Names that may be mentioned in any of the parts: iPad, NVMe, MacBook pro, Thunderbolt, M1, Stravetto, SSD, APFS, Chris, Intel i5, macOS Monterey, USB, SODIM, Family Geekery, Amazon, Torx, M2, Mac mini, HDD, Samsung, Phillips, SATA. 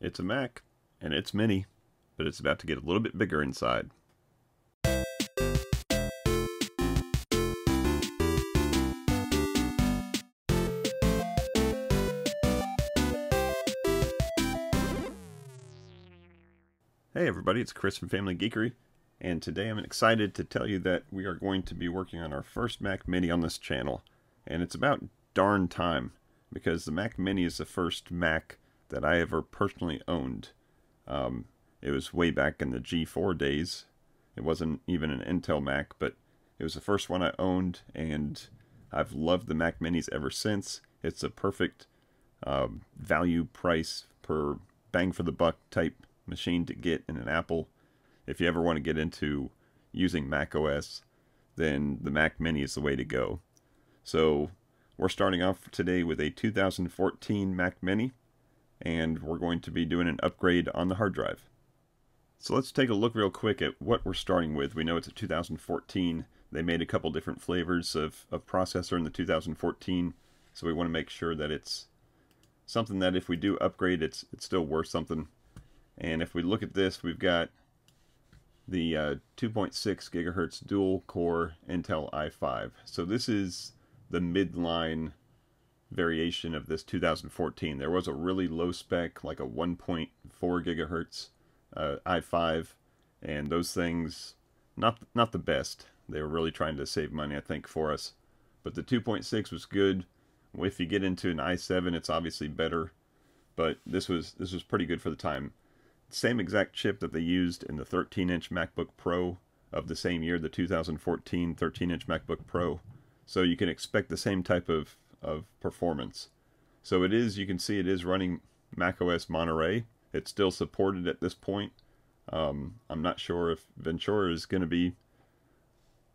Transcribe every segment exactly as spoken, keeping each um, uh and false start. It's a Mac, and it's mini, but it's about to get a little bit bigger inside. Hey everybody, it's Chris from Family Geekery, and today I'm excited to tell you that we are going to be working on our first Mac mini on this channel. And it's about darn time, because the Mac mini is the first Mac that I ever personally owned. Um, it was way back in the G four days. It wasn't even an Intel Mac, but it was the first one I owned, and I've loved the Mac minis ever since. It's a perfect um, value price per bang for the buck type machine to get in an Apple. If you ever want to get into using macOS, then the Mac mini is the way to go. So we're starting off today with a two thousand fourteen Mac mini, and we're going to be doing an upgrade on the hard drive. So let's take a look real quick at what we're starting with. We know it's a two thousand fourteen. They made a couple different flavors of, of processor in the two thousand fourteen, so we want to make sure that it's something that if we do upgrade, it's it's still worth something. And if we look at this, we've got the uh, two point six gigahertz dual core Intel i five. So this is the midline variation of this two thousand fourteen. There was a really low spec, like a one point four gigahertz uh, i five, and those things, not not the best. They were really trying to save money, I think, for us. But the two point six was good. If you get into an i seven, it's obviously better. But this was this was pretty good for the time. Same exact chip that they used in the thirteen inch MacBook Pro of the same year, the two thousand fourteen thirteen inch MacBook Pro. So you can expect the same type of, of performance. So it is, you can see it is running macOS Monterey. It's still supported at this point. Um, I'm not sure if Ventura is going to be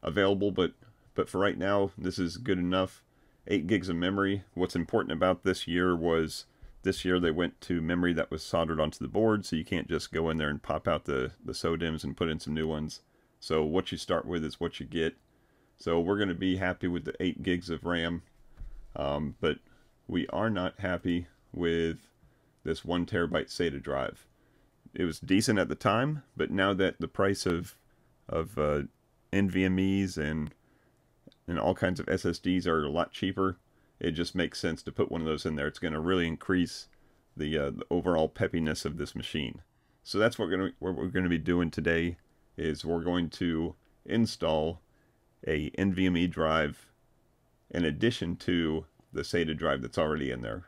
available, but, but for right now, this is good enough. Eight gigs of memory. What's important about this year was this year they went to memory that was soldered onto the board, so you can't just go in there and pop out the, the SODIMs and put in some new ones. So what you start with is what you get. So we're going to be happy with the eight gigs of RAM, um, but we are not happy with this one terabyte SATA drive. It was decent at the time, but now that the price of of uh, N V M Es and, and all kinds of S S Ds are a lot cheaper, it just makes sense to put one of those in there. It's going to really increase the, uh, the overall peppiness of this machine. So that's what we're going to, what we're going to be doing today, is we're going to install a N V M E drive in addition to the SATA drive that's already in there.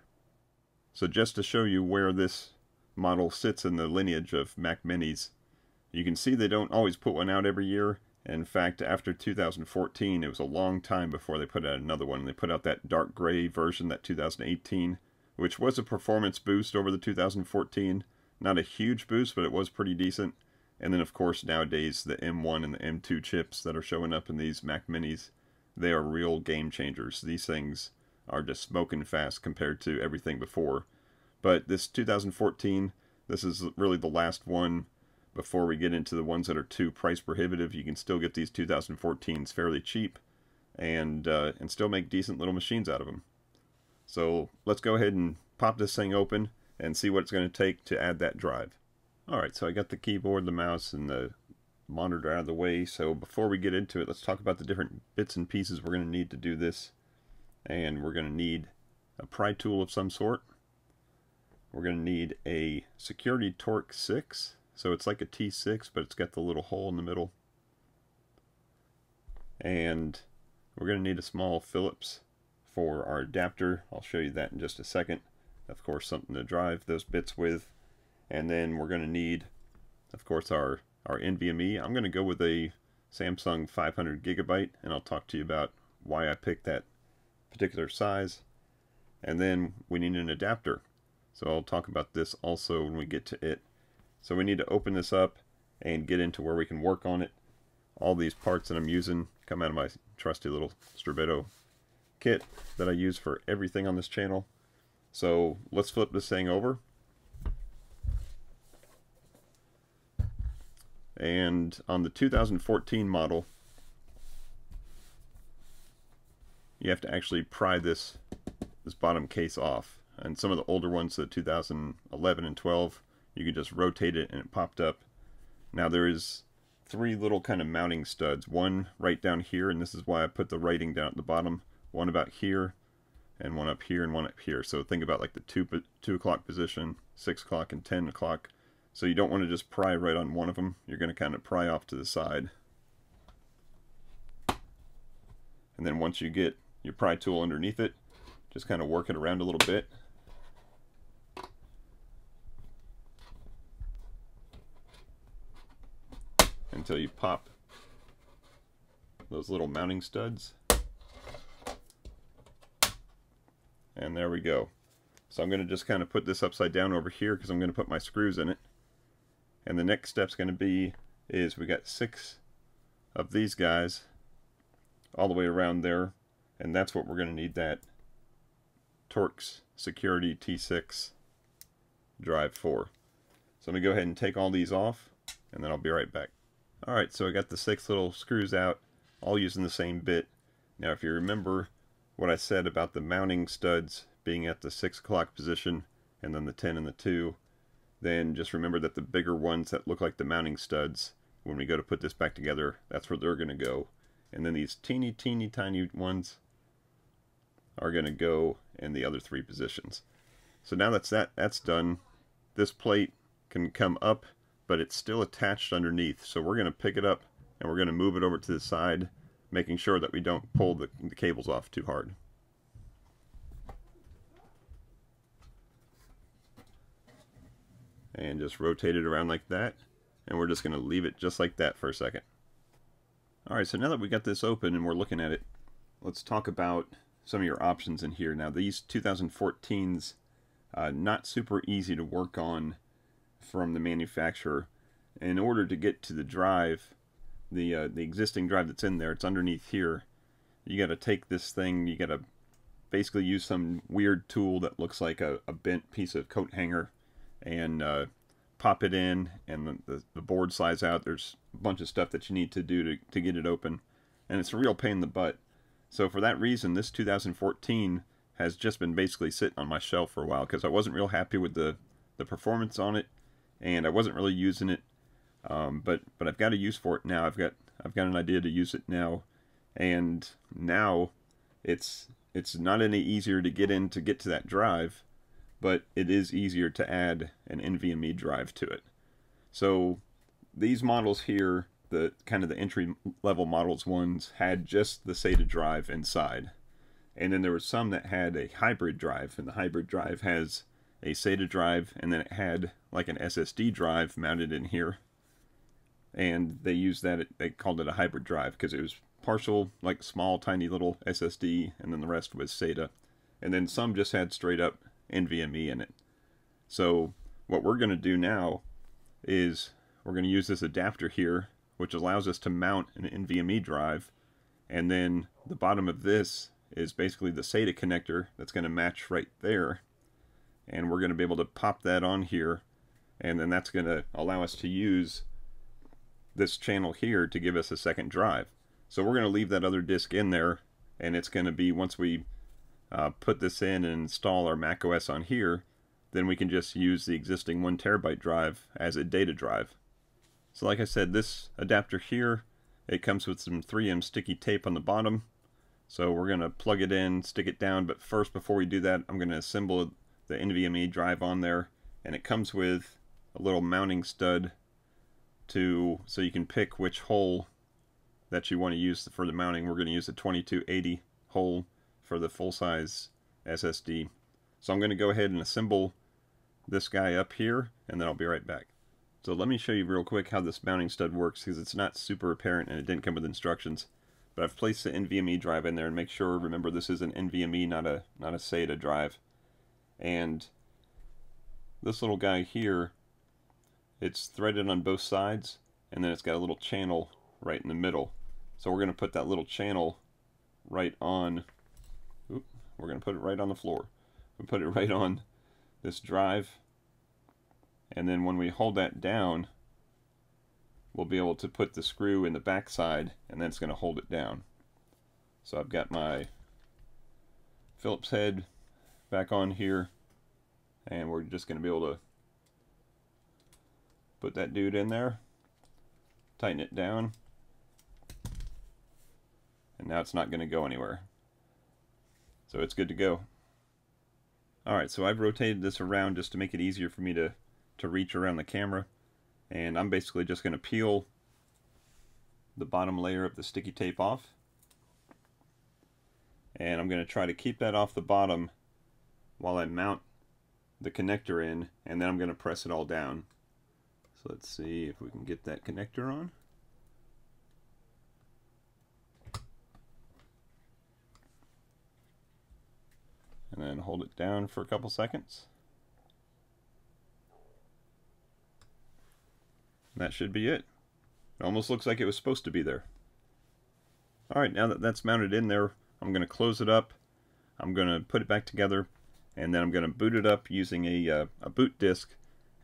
So just to show you where this model sits in the lineage of Mac minis, you can see they don't always put one out every year. In fact, after two thousand fourteen, it was a long time before they put out another one. They put out that dark gray version, that two thousand eighteen, which was a performance boost over the two thousand fourteen. Not a huge boost, but it was pretty decent. And then, of course, nowadays, the M one and the M two chips that are showing up in these Mac minis, they are real game changers. These things are just smoking fast compared to everything before. But this two thousand fourteen, this is really the last one before we get into the ones that are too price prohibitive. You can still get these two thousand fourteens fairly cheap and, uh, and still make decent little machines out of them. So let's go ahead and pop this thing open and see what it's going to take to add that drive. Alright, so I got the keyboard, the mouse, and the monitor out of the way. So before we get into it, let's talk about the different bits and pieces we're going to need to do this. And we're going to need a pry tool of some sort. We're going to need a security Torx six. So it's like a T six, but it's got the little hole in the middle. And we're going to need a small Phillips for our adapter. I'll show you that in just a second. Of course, something to drive those bits with. And then we're going to need, of course, our, our N V M E. I'm going to go with a Samsung five hundred gigabyte, and I'll talk to you about why I picked that particular size. And then we need an adapter. So I'll talk about this also when we get to it. So we need to open this up and get into where we can work on it. All these parts that I'm using come out of my trusty little Stravetto kit that I use for everything on this channel. So let's flip this thing over. And on the two thousand fourteen model, you have to actually pry this this bottom case off. And some of the older ones, the two thousand eleven and twelve, You could just rotate it and it popped up. Now there is three little kind of mounting studs. One right down here, and this is why I put the writing down at the bottom. One about here, and one up here, and one up here. So think about like the two, two o'clock position, six o'clock, and ten o'clock. So you don't want to just pry right on one of them. You're going to kind of pry off to the side. And then once you get your pry tool underneath it, just kind of work it around a little bit. Until you pop those little mounting studs. And there we go. So I'm going to just kind of put this upside down over here because I'm going to put my screws in it. And the next step's going to be is we got six of these guys all the way around there, and that's what we're going to need, that Torx Security T six drive for. So let me go ahead and take all these off, and then I'll be right back. Alright, so I got the six little screws out, all using the same bit. Now if you remember what I said about the mounting studs being at the six o'clock position, and then the ten and the two, then just remember that the bigger ones that look like the mounting studs, when we go to put this back together, that's where they're going to go. And then these teeny, teeny, tiny ones are going to go in the other three positions. So now that's that, that's done. This plate can come up, but it's still attached underneath. So we're going to pick it up and we're going to move it over to the side, making sure that we don't pull the, the cables off too hard. And just rotate it around like that. And we're just going to leave it just like that for a second. Alright, so now that we got this open and we're looking at it, let's talk about some of your options in here. Now these twenty fourteens, uh, not super easy to work on from the manufacturer. In order to get to the drive, the, uh, the existing drive that's in there, it's underneath here. You got to take this thing, you got to basically use some weird tool that looks like a, a bent piece of coat hanger and uh, pop it in, and the, the, the board slides out. There's a bunch of stuff that you need to do to, to get it open, and it's a real pain in the butt. So for that reason, this two thousand fourteen has just been basically sitting on my shelf for a while because I wasn't real happy with the, the performance on it, and I wasn't really using it, um, but but I've got a use for it now. I've got I've got an idea to use it now, and now it's it's not any easier to get in to get to that drive, but it is easier to add an N V M E drive to it. So these models here, the kind of the entry level models ones, had just the SATA drive inside. And then there were some that had a hybrid drive, and the hybrid drive has a SATA drive, and then it had like an S S D drive mounted in here. And they used that, they called it a hybrid drive because it was partial, like small, tiny little S S D, and then the rest was SATA. And then some just had straight up N V M E in it. So what we're going to do now is we're going to use this adapter here, which allows us to mount an N V M E drive, and then the bottom of this is basically the SATA connector that's going to match right there, and we're going to be able to pop that on here, and then that's going to allow us to use this channel here to give us a second drive. So we're going to leave that other disk in there, and it's going to be, once we Uh, put this in and install our macOS on here, then we can just use the existing one terabyte drive as a data drive. So like I said, this adapter here, it comes with some three M sticky tape on the bottom. So we're going to plug it in, stick it down, but first, before we do that, I'm going to assemble the N V M E drive on there, and it comes with a little mounting stud to, so you can pick which hole that you want to use for the mounting. We're going to use the twenty-two eighty hole for the full-size S S D. So I'm going to go ahead and assemble this guy up here, and then I'll be right back. So let me show you real quick how this mounting stud works, because it's not super apparent and it didn't come with instructions. But I've placed the N V M E drive in there, and make sure, remember, this is an N V M E, not a not a SATA drive. And this little guy here, it's threaded on both sides, and then it's got a little channel right in the middle. So we're going to put that little channel right on. Oop, we're going to put it right on the floor. We'll put it right on this drive, and then when we hold that down, we'll be able to put the screw in the back side, and then it's going to hold it down. So I've got my Phillips head back on here, and we're just going to be able to put that dude in there, tighten it down, and now it's not going to go anywhere. So it's good to go. Alright, so I've rotated this around just to make it easier for me to, to reach around the camera. And I'm basically just going to peel the bottom layer of the sticky tape off. And I'm going to try to keep that off the bottom while I mount the connector in, and then I'm going to press it all down. So let's see if we can get that connector on. And then hold it down for a couple seconds. And that should be it. It almost looks like it was supposed to be there. Alright, now that that's mounted in there, I'm going to close it up. I'm going to put it back together, and then I'm going to boot it up using a, uh, a boot disk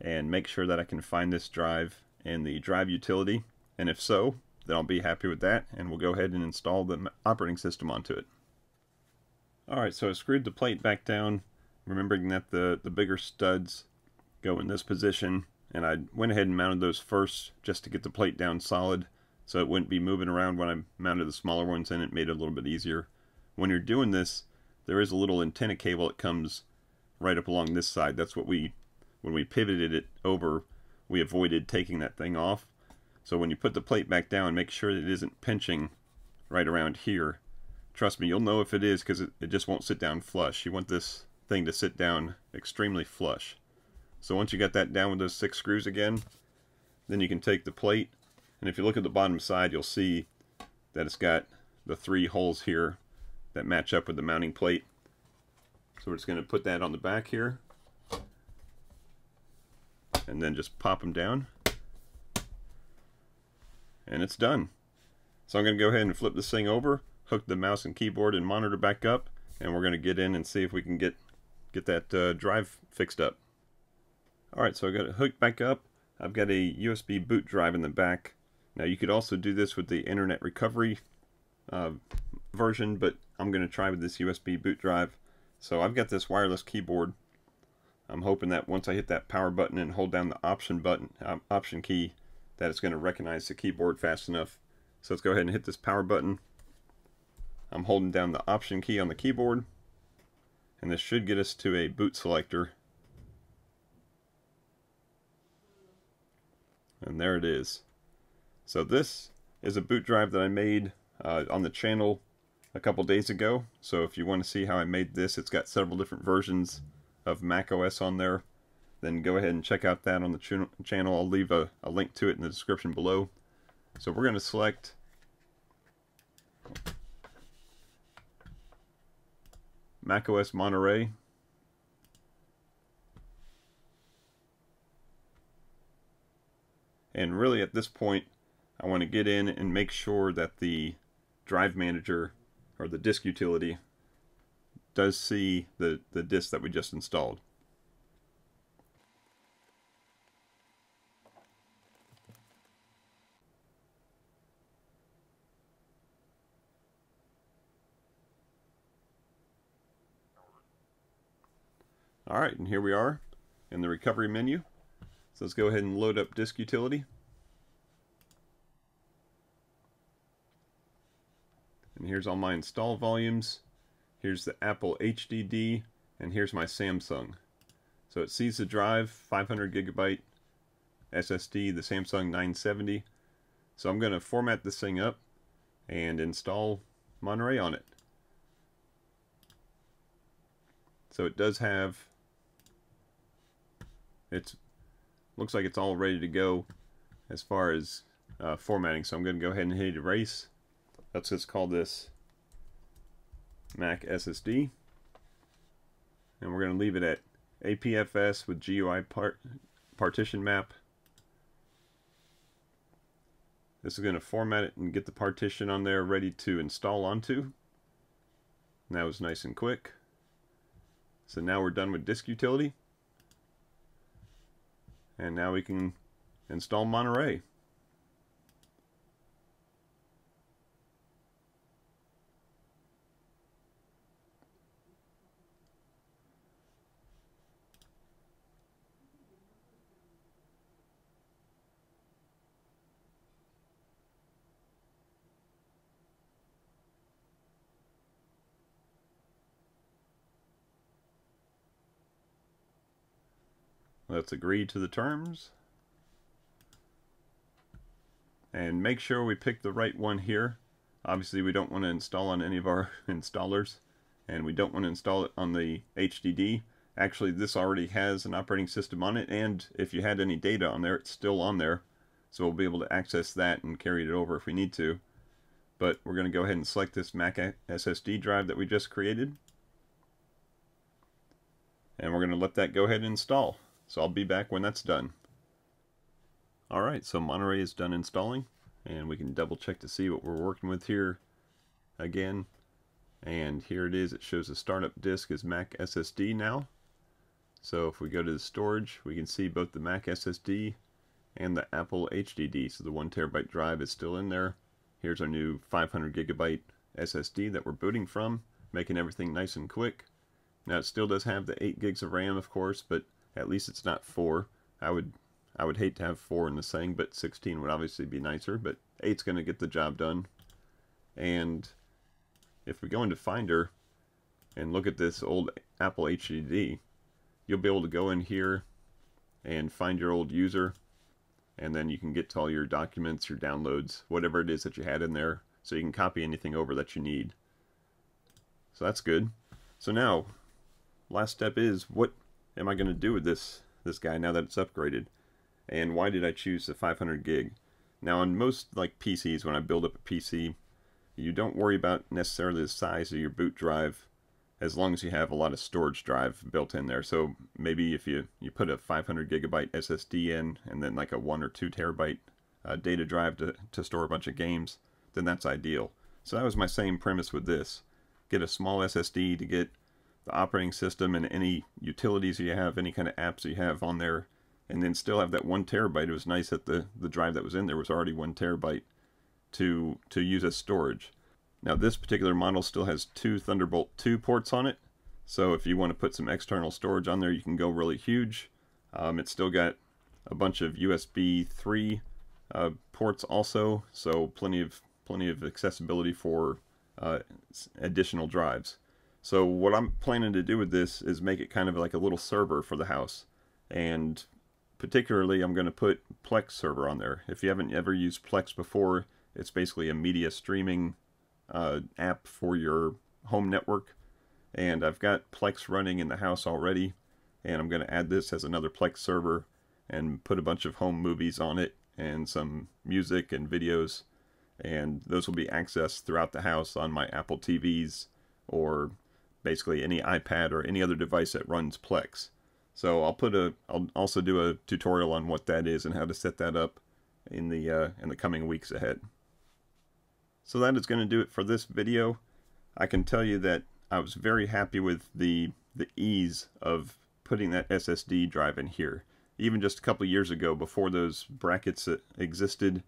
and make sure that I can find this drive in the drive utility. And if so, then I'll be happy with that, and we'll go ahead and install the operating system onto it. Alright, so I screwed the plate back down, remembering that the, the bigger studs go in this position, and I went ahead and mounted those first just to get the plate down solid so it wouldn't be moving around when I mounted the smaller ones in. It made it a little bit easier. When you're doing this, there is a little antenna cable that comes right up along this side. That's what we, when we pivoted it over, we avoided taking that thing off. So when you put the plate back down, make sure that it isn't pinching right around here. Trust me, you'll know if it is because it, it just won't sit down flush. You want this thing to sit down extremely flush. So once you got that down with those six screws again, then you can take the plate. And if you look at the bottom side, you'll see that it's got the three holes here that match up with the mounting plate. So we're just going to put that on the back here. And then just pop them down. And it's done. So I'm going to go ahead and flip this thing over, hook the mouse and keyboard and monitor back up, and we're going to get in and see if we can get get that uh, drive fixed up. Alright, so I got it hooked back up. I've got a U S B boot drive in the back. Now you could also do this with the internet recovery uh, version, but I'm going to try with this U S B boot drive. So I've got this wireless keyboard. I'm hoping that once I hit that power button and hold down the option button, um, option key, that it's going to recognize the keyboard fast enough. So let's go ahead and hit this power button. I'm holding down the option key on the keyboard, and this should get us to a boot selector. And there it is. So this is a boot drive that I made uh, on the channel a couple days ago. So if you want to see how I made this, it's got several different versions of macOS on there. Then go ahead and check out that on the ch channel. I'll leave a, a link to it in the description below. So we're going to select macOS Monterey. And really at this point, I want to get in and make sure that the drive manager or the disk utility does see the, the disk that we just installed. Alright, and here we are in the recovery menu. So let's go ahead and load up disk utility. And here's all my install volumes. Here's the Apple H D D, and here's my Samsung. So it sees the drive, five hundred gigabyte S S D, the Samsung nine seventy. So I'm going to format this thing up and install Monterey on it. So it does have, it's looks like it's all ready to go as far as uh, formatting. So I'm going to go ahead and hit erase. Let's just call this Mac S S D. And we're going to leave it at A P F S with G U I part, Partition Map. This is going to format it and get the partition on there ready to install onto. And that was nice and quick. So now we're done with disk utility, and now we can install Monterey. Let's agree to the terms. And make sure we pick the right one here. Obviously we don't want to install on any of our installers, and we don't want to install it on the H D D. Actually, this already has an operating system on it, and if you had any data on there, it's still on there. So we'll be able to access that and carry it over if we need to. But we're going to go ahead and select this Mac S S D drive that we just created. And we're going to let that go ahead and install. So I'll be back when that's done. Alright, so Monterey is done installing, and we can double check to see what we're working with here again. And here it is. It shows the startup disk is Mac S S D now. So if we go to the storage, we can see both the Mac S S D and the Apple H D D. So the one terabyte drive is still in there. Here's our new five hundred gigabyte S S D that we're booting from, making everything nice and quick. Now it still does have the eight gigs of RAM, of course, but at least it's not four. I would I would hate to have four in this thing, but sixteen would obviously be nicer. But eight's going to get the job done. And if we go into Finder and look at this old Apple H D D, you'll be able to go in here and find your old user, and then you can get to all your documents, your downloads, whatever it is that you had in there, so you can copy anything over that you need. So that's good. So now, last step is, what am I going to do with this this guy now that it's upgraded? And why did I choose the five hundred gig? Now on most like P Cs, when I build up a P C, you don't worry about necessarily the size of your boot drive as long as you have a lot of storage drive built in there. So maybe if you, you put a five hundred gigabyte S S D in and then like a one or two terabyte uh, data drive to, to store a bunch of games, then that's ideal. So that was my same premise with this. Get a small S S D to get the operating system and any utilities you have, any kind of apps you have on there, and then still have that one terabyte. It was nice that the, the drive that was in there was already one terabyte. To, to use as storage. Now this particular model still has two Thunderbolt two ports on it, so if you want to put some external storage on there, you can go really huge. Um, it's still got a bunch of U S B three uh, ports also, so plenty of plenty of accessibility for uh, additional drives. So what I'm planning to do with this is make it kind of like a little server for the house, and particularly I'm going to put Plex server on there. If you haven't ever used Plex before, it's basically a media streaming uh, app for your home network. And I've got Plex running in the house already. And I'm going to add this as another Plex server and put a bunch of home movies on it and some music and videos. And those will be accessed throughout the house on my Apple T Vs or basically any iPad or any other device that runs Plex. So I'll put a, I'll also do a tutorial on what that is and how to set that up in the, uh, in the coming weeks ahead. So that is going to do it for this video. I can tell you that I was very happy with the the ease of putting that S S D drive in here. Even just a couple years ago, before those brackets existed,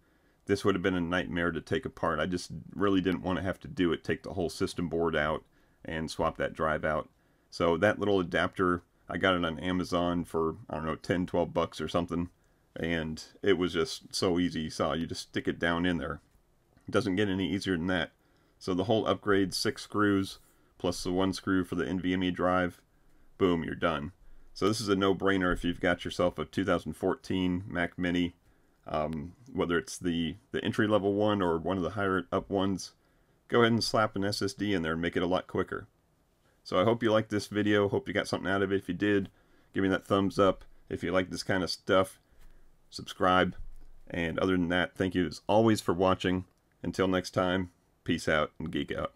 this would have been a nightmare to take apart. I just really didn't want to have to do it, take the whole system board out and swap that drive out. So that little adapter, I got it on Amazon for, I don't know, ten, twelve bucks or something, and it was just so easy. You saw, you just stick it down in there. It doesn't get any easier than that. So the whole upgrade, six screws, plus the one screw for the N V M E drive, boom, you're done. So this is a no-brainer if you've got yourself a two thousand fourteen Mac Mini, um, whether it's the, the entry-level one or one of the higher-up ones. Go ahead and slap an S S D in there and make it a lot quicker. So I hope you liked this video. Hope you got something out of it. If you did, give me that thumbs up. If you like this kind of stuff, subscribe. And other than that, thank you as always for watching. Until next time, peace out and geek out.